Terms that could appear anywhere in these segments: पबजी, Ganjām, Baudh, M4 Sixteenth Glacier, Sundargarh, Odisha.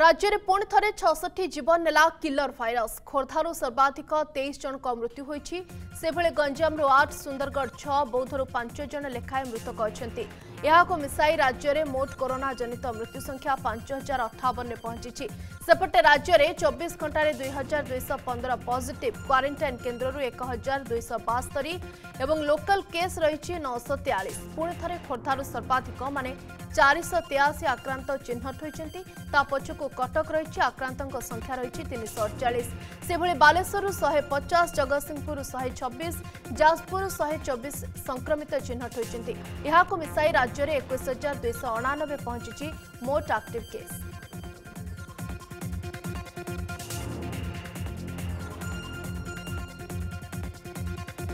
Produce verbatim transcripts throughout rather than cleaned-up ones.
राज्य में पुणि थरे छियासठ जीवन नेला किलर भाइरस। खोर्धारू सर्वाधिक तेईस जन मृत्यु होई। सेभळे गंजाम आठ, सुंदरगढ़ छह, बौद्धरू पांच जन लेखाएं मृतक अछंती। यहाको मिसाई राज्य में मोट कोरोना जनित मृत्यु संख्या पांच हजार अठावन पहुंची। सेपटे राज्य में चौबीस घंटे दुई हजार दुईश पंद्रह पॉजिटिव, क्वारेंटाइन केन्द्रु एक हजार दुईश बास्तरी और लोकल केस रही नौश तेयालीस। पुणि थरे खोर्धारू सर्वाधिक माने चार तेयाशी आक्रांत चिन्हट होती। पछकू कटक रही आक्रांतों संख्या रही तीन सौ अड़चाश। से बालेश्वर शहे पचास, जगत सिंहपुर शहे छब्बीस, जाजपुर शहे चौबीस संक्रमित चिन्हट होती। यहाको मिसाई राज्य में एक हजार दुईश अणानबे पहुंची मोट आक्टिव केस।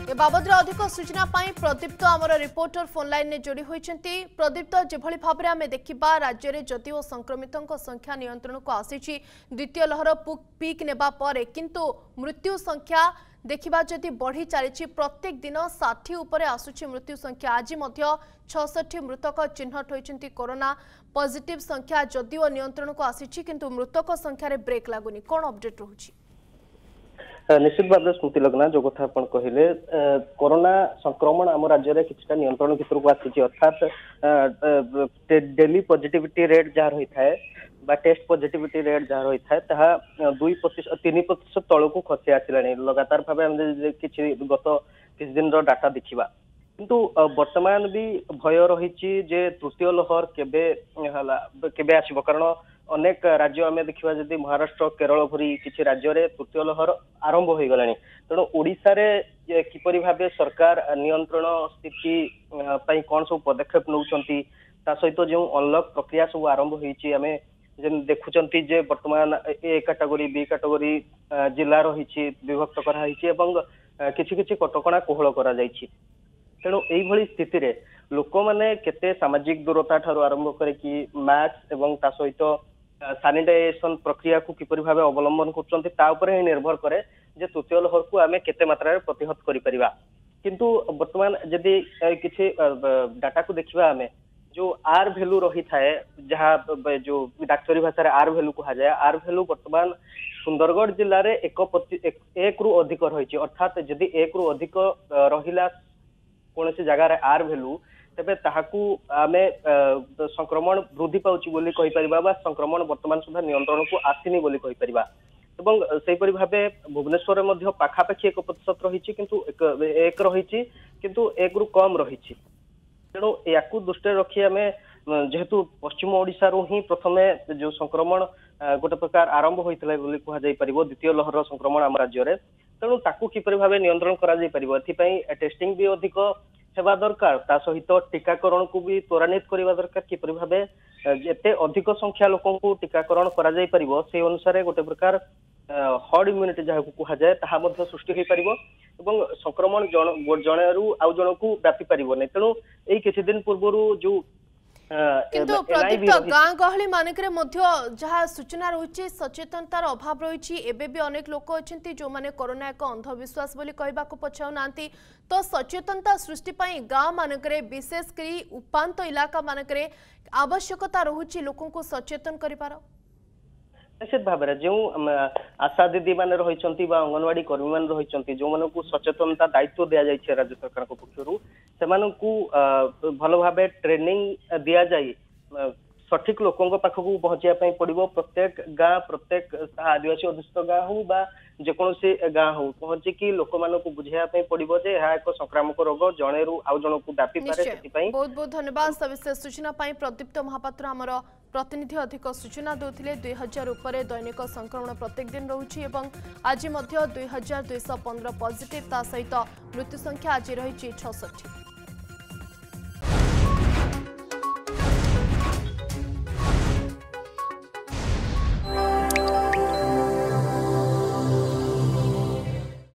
ए बाबद अधिक सूचना पाई प्रदीप्त आमर रिपोर्टर फोन लाइन ने जोड़ी होती। प्रदीप्त, जेभली भाबरे आमे देखिबा राज्य में जदिव संक्रमितों संख्या नियंत्रण को आसी, द्वितीय लहर पीक नेबा परे किंतु मृत्यु संख्या देखिबा जदि बढ़ी चली। प्रत्येक दिन साठी उपरे आसुची मृत्यु संख्या। आज छियासठ मृतक चिन्हट होती। कोरोना पॉजिटिव संख्या जदिव नियंत्रण को आसी किंतु मृतक संख्यार ब्रेक लगुनी। कौन अपडेट रहुची? निश्चित भाव में स्मृति लग्ना जो कथा आप कहले, कोरोना संक्रमण आम राज्य में किछटा नियंत्रण भितर को आसी। अर्थात डेली पॉजिटिविटी रेट जहाँ रही है बा टेस्ट पॉजिटिविटी रेट जहाँ रही है ता दुई प्रतिशत तीन प्रतिशत तौक खसी आसला। लगातार भाव कि गत किसी दिन डाटा देखा किंतु वर्तमान भी भय रही जे तृतीय लहर केबे आसीबो। कारण अनेक राज्य आम देखा जदि महाराष्ट्र केरल भरी किसी राज्य में तृतीय लहर आरंभ हो गला। तेणु ओडिशा रे किपरि भाबे सरकार नियंत्रण स्थिति पाई कौन सब पदक्षेप नौकंती, ता सहित जो अनलॉक प्रक्रिया सब आरंभ होईची आमे जेन देखुचंती जे वर्तमान ए कैटेगरी बी कैटेगरी जिला रही विभक्त कराई एवं किसी किसी कटकणा कोहल करा जाईची। तेणु यही स्थित लोक मैंने केते सामाजिक दूरता ठार आरंभ करके मास्क एवं ता सहित सानिटाइजेशन प्रक्रिया को किपर भाव अवलंबन कर निर्भर करे जे तृतीय लहर को आम केते मात्रा प्रतिहत करिपरिबा। किंतु वर्तमान जदि किसी डाटा को देखा आम जो आर भैल्यू रही थाए जहाँ जो डाक्तरी भाषा आर भैल्यू कह जाए, आर भैल्यू बर्तमान सुंदरगढ़ जिले में एक एक रु अधिक रही। अर्थात जदि एक रु अधिक रहिला कोनसी जगार आर भैल्यू तेबे ताहाकू आमे संक्रमण वृद्धि पाउची बोली कहि परिबा बा संक्रमण वर्तमान सुधा नियंत्रण को आसीनी बोली कहि परिबा। एवं सेपरि भाबे भुवनेश्वर में मध्य पाखापाखी एक प्रतिशत रही किंतु एक, एक रही किंतु एक रु कम रही। तेणु याकू दृष्टि रखी आम जेहेतु पश्चिम ओडिशारू ही प्रथम जो संक्रमण गोटे प्रकार आरंभ होता है कहुपर द्वितीय लहर संक्रमण आम राज्य में। तेणु ताकू किपर भाव नियंत्रण कर टेस्टिंग भी अधिक हेबा दरकार, ता सहित टीकाकरण को भी त्वरान्वित करवा दरकार। किपर भाव जिते अधिक संख्या लोक को टीकाकरण कर अनुसार गोटे प्रकार हर्ड इम्यूनिटी जहाँ कह जाए ता सृष्टि हो पार और संक्रमण जड़े आउ जन को व्यापी पारना। तेणु यही किसी दिन पूर्वर जो किंतु प्रदीप्त गाँ गहली मानकरे जहाँ सूचना रही सचेतनतार अभाव रही। एबे भी अनेक लोक अच्छे जो मैंने कोरोना एक अंधविश्वास बोली कहबाक पछाऊना, तो सचेतनता सृष्टि पाई गाँ मानकरे विशेष करी उपांत इलाका मानकरे आवश्यकता रही लोक को सचेतन कर। निश्चित भाव में जो आशा दीदी मान रही अंगनवाड़ी कर्मी मान रही जो मानक सचेतनता दायित्व दि जाए राज्य सरकार पक्षर से भल भाव ट्रेनिंग दि जाए सठिक लोक पाखक पहुंचापी पड़ो। प्रत्येक गाँ प्रत्येक आदिवासी अध्युषित गाँ हूँ बा जेकोसी गाँ हूँ पहुंची लोक मानक बुझाई पड़ो जे यहाँ एक संक्रामक रोग जड़े रू आउ जन को व्यापी पाए। बहुत बहुत धन्यवाद सविशेष सूचना प्रदीप्त महापात्र आमर प्रतिनिधि अधिक सूचना देते। दुई हजार उपरे दैनिक संक्रमण प्रत्येक दिन रोचे और आज दुई हजार दुईश पंद्रह पॉजिटिव, ता सहित मृत्यु संख्या आज रही छियासठ।